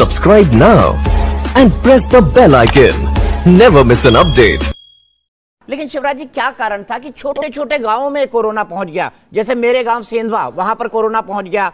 Subscribe now and press the bell icon. Never miss an update. लेकिन शिवराज जी, क्या कारण था कि छोटे छोटे गांवों में कोरोना पहुंच गया? जैसे मेरे गांव सेंधवा, वहां पर कोरोना पहुंच गया।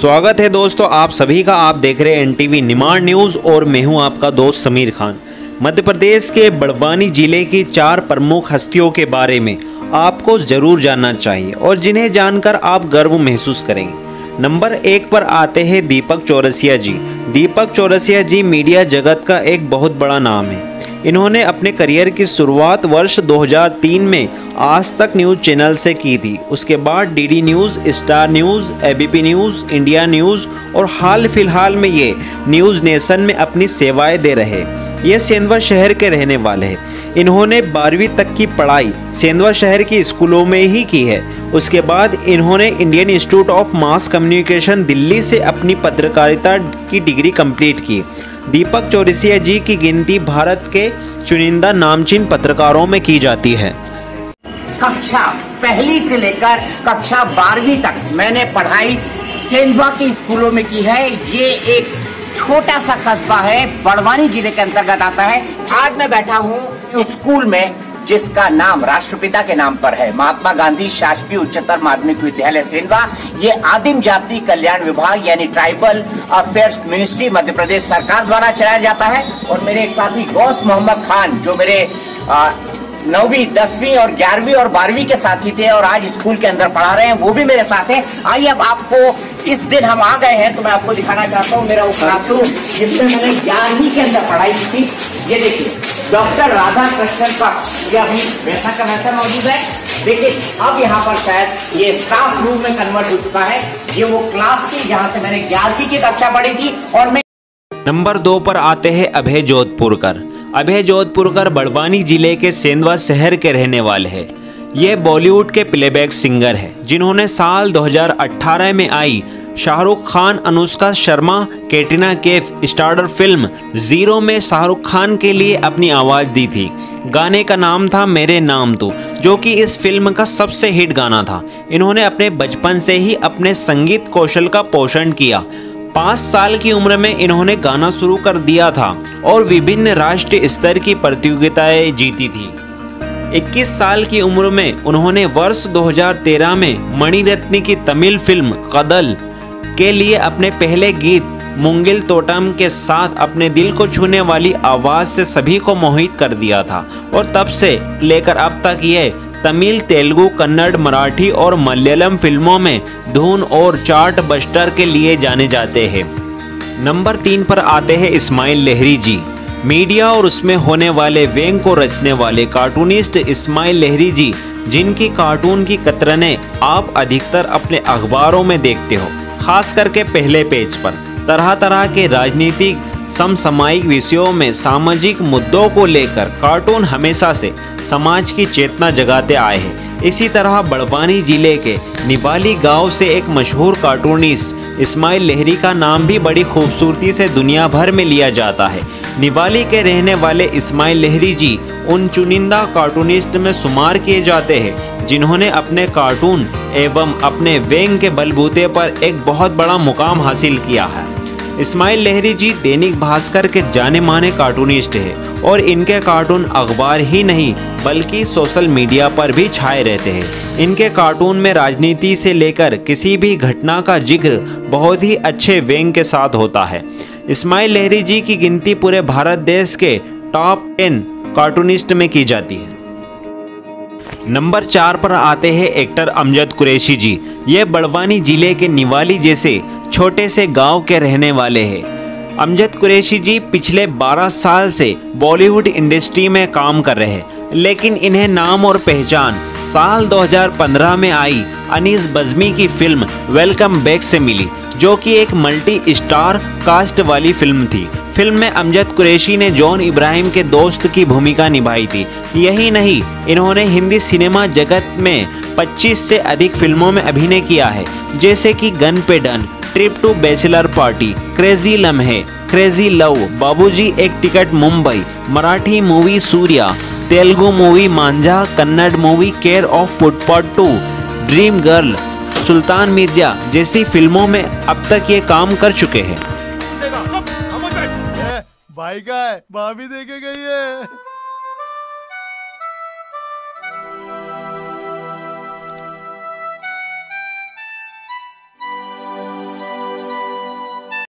स्वागत है दोस्तों आप सभी का, आप देख रहे हैं एनटीवी निमाण न्यूज और मैं हूं आपका दोस्त समीर खान। मध्य प्रदेश के बड़वानी जिले की चार प्रमुख हस्तियों के बारे में आपको जरूर जानना चाहिए और जिन्हें जानकर आप गर्व महसूस करेंगे। नंबर एक पर आते हैं दीपक चौरसिया जी। दीपक चौरसिया जी मीडिया जगत का एक बहुत बड़ा नाम है। इन्होंने अपने करियर की शुरुआत वर्ष 2003 में आज तक न्यूज़ चैनल से की थी। उसके बाद DD news, star news, ABP news, India news और हाल फिलहाल में ये न्यूज़ नेशन में अपनी सेवाएं दे रहे। ये सेंधवा शहर के रहने वाले हैं। इन्होंने 12वीं तक की पढ़ाई सेंधवा शहर के स्कूलों में ही की है। उसके बाद इन्होंने Indian institute of mass communication Delhi से अपनी पत्रकारिता की डिग्री कंप्लीट की। दीपक चौरसिया जी की गिनती भारत के चुनिंदा नामचीन पत्रकारों में की जाती है। कक्षा पहली से लेकर कक्षा 12वीं तक मैंने पढ़ाई सेंधवा के स्कूलों में की है। ये एक छोटा सा कस्बा है, बड़वानी जिले के अंतर्गत आता है। आज मैं बैठा हूँ स्कूल में जिसका नाम राष्ट्रपिता के नाम पर है, महात्मा गांधी शासकीय उच्चतर माध्यमिक विद्यालय सेंधवा। ये आदिम जाति कल्याण विभाग यानी tribal affairs ministry Madhya Pradesh सरकार द्वारा चलाया जाता है। और मेरे एक साथी गौस मोहम्मद खान जो मेरे 9वीं, 10वीं और 11वीं और 12वीं के साथी थे और आज स्कूल के अंदर पढ़ा रहे हैं, वो भी मेरे साथ हैं। आइए अब आपको इस दिन हम आ गए हैं तो मैं आपको दिखाना चाहता हूँ मेरा वो क्लासरूम जिसमें मैंने 11वीं के अंदर पढ़ाई की थी। ये देखिए, डॉक्टर राधा कृष्णन का यह अभी वैसा का वैसा मौजूद है। देखिए अब यहाँ पर शायद ये स्टाफ रूम में कन्वर्ट हो चुका है। ये वो क्लास थी जहाँ से मैंने 11वीं की कक्षा पढ़ी थी। और मैं नंबर 2 पर आते हैं अभय जोधपुरकर। अभय जोधपुरकर बड़वानी जिले के सेंधवा शहर के रहने वाले हैं। ये बॉलीवुड के प्लेबैक सिंगर हैं जिन्होंने साल 2018 में आई Shahrukh Khan, Anushka Sharma, Katrina Kaif starrer film zero में शाहरुख खान के लिए अपनी आवाज़ दी थी। गाने का नाम था मेरे नाम तू, जो कि इस फिल्म का सबसे हिट गाना था। इन्होंने अपने बचपन से ही अपने संगीत कौशल का पोषण किया। 5 साल की उम्र में इन्होंने गाना शुरू कर दिया था और विभिन्न राष्ट्रीय स्तर की प्रतियोगिताएं जीती थी। 21 साल की उम्र में उन्होंने वर्ष 2013 में मणि रत्न की तमिल फिल्म कदल के लिए अपने पहले गीत मूंगिल तोटम के साथ अपने दिल को छूने वाली आवाज़ से सभी को मोहित कर दिया था। और तब से लेकर अब तक ये तमिल, तेलुगु, कन्नड़, मराठी और मलयालम फिल्मों में धुन और चार्ट बस्टर के लिए जाने जाते हैं। नंबर 3 पर आते हैं इस्माइल लहरी जी। मीडिया और उसमें होने वाले व्यंग को रचने वाले कार्टूनिस्ट इस्माइल लहरी जी, जिनकी कार्टून की कतरने आप अधिकतर अपने अखबारों में देखते हो, खास करके पहले पेज पर। तरह तरह के राजनीतिक, समसामयिक विषयों में सामाजिक मुद्दों को लेकर कार्टून हमेशा से समाज की चेतना जगाते आए हैं। इसी तरह बड़वानी जिले के निबाली गांव से एक मशहूर कार्टूनिस्ट इस्माइल लहरी का नाम भी बड़ी खूबसूरती से दुनिया भर में लिया जाता है। निबाली के रहने वाले इस्माइल लहरी जी उन चुनिंदा कार्टूनिस्ट में शुमार किए जाते हैं जिन्होंने अपने कार्टून एवं अपने व्यंग के बलबूते पर एक बहुत बड़ा मुकाम हासिल किया है। इस्माइल लहरी जी दैनिक भास्कर के जाने माने कार्टूनिस्ट हैं और इनके कार्टून अखबार ही नहीं बल्कि सोशल मीडिया पर भी छाए रहते हैं। इनके कार्टून में राजनीति से लेकर किसी भी घटना का जिक्र बहुत ही अच्छे व्यंग के साथ होता है। इस्माइल लहरी जी की गिनती पूरे भारत देश के टॉप 10 कार्टूनिस्ट में की जाती है। नंबर 4 पर आते हैं एक्टर अमजद कुरैशी जी। ये बड़वानी जिले के निवाली जैसे छोटे से गांव के रहने वाले हैं। अमजद कुरैशी जी पिछले 12 साल से बॉलीवुड इंडस्ट्री में काम कर रहे हैं, लेकिन इन्हें नाम और पहचान साल 2015 में आई अनीस बज़मी की फिल्म वेलकम बैक से मिली, जो कि एक मल्टी स्टार कास्ट वाली फिल्म थी। फिल्म में अमजद कुरैशी ने जॉन इब्राहिम के दोस्त की भूमिका निभाई थी। यही नहीं, इन्होंने हिंदी सिनेमा जगत में 25 से अधिक फिल्मों में अभिनय किया है, जैसे कि गन पे done, trip to bachelor party, crazy लम्हे, क्रेजी लव, बाबूजी एक ticket Mumbai, Marathi movie Surya, Telugu movie Manjha, Kannada movie care of footpath 2, dream girl, Sultan Mirza जैसी फिल्मों में अब तक ये काम कर चुके हैं। भाई का है, भाभी देके गई है।